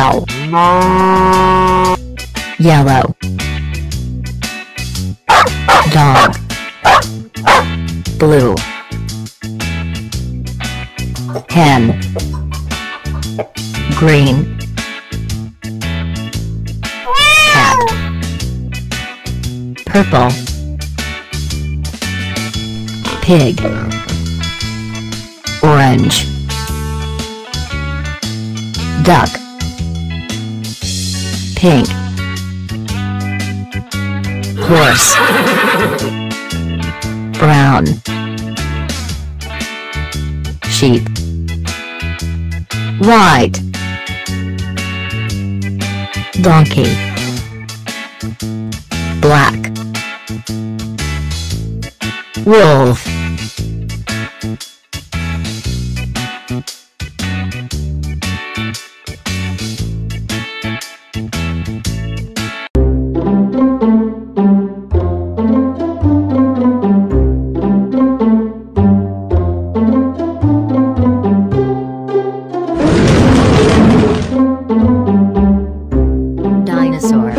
Ow. Yellow. Dog. Blue. Hen. Green. Purple. Pig. Orange. Duck. Pink. Horse. Brown. Sheep. White. Donkey. Black. Wolf. Dinosaur.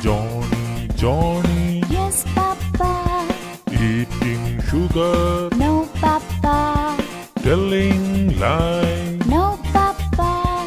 Johnny, Johnny. Yes, Papa. Eating sugar. No, Papa. Telling lies. No, Papa.